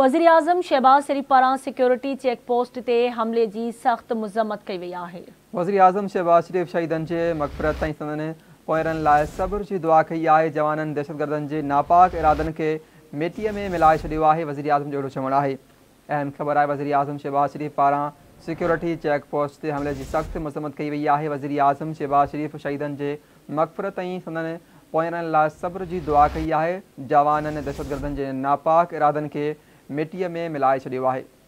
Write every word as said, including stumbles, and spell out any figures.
वज़ीर आज़म शहबाज़ शरीफ पारां security check post ते हमले जी सख्त मज़म्मत कई वही है। वज़ीर आज़म शहबाज़ शरीफ शहीदन के मक़फ़रत ताईं संदन पोयरन लाए सब्र की दुआ कई है। जवानन दहशतगर्दन के नापाक इरादन के मेटीअ में मिलाए छो है। वज़ीर आज़म जो चवण है अहम खबर है। वज़ीर आज़म शहबाज़ शरीफ पारा सिक्योरिटी चेक पोस्ट ते हमले की सख्त मज़म्मत कई वही है। वज़ीर आज़म शहबाज़ शरीफ शहीदन के मक़फ़रत ताईं संदन पोयरन लाए सब्र की दुआ कई है। जवानन दहशतगर्दन के नापाक इरादन के मिटीअ में मिलाए छो है।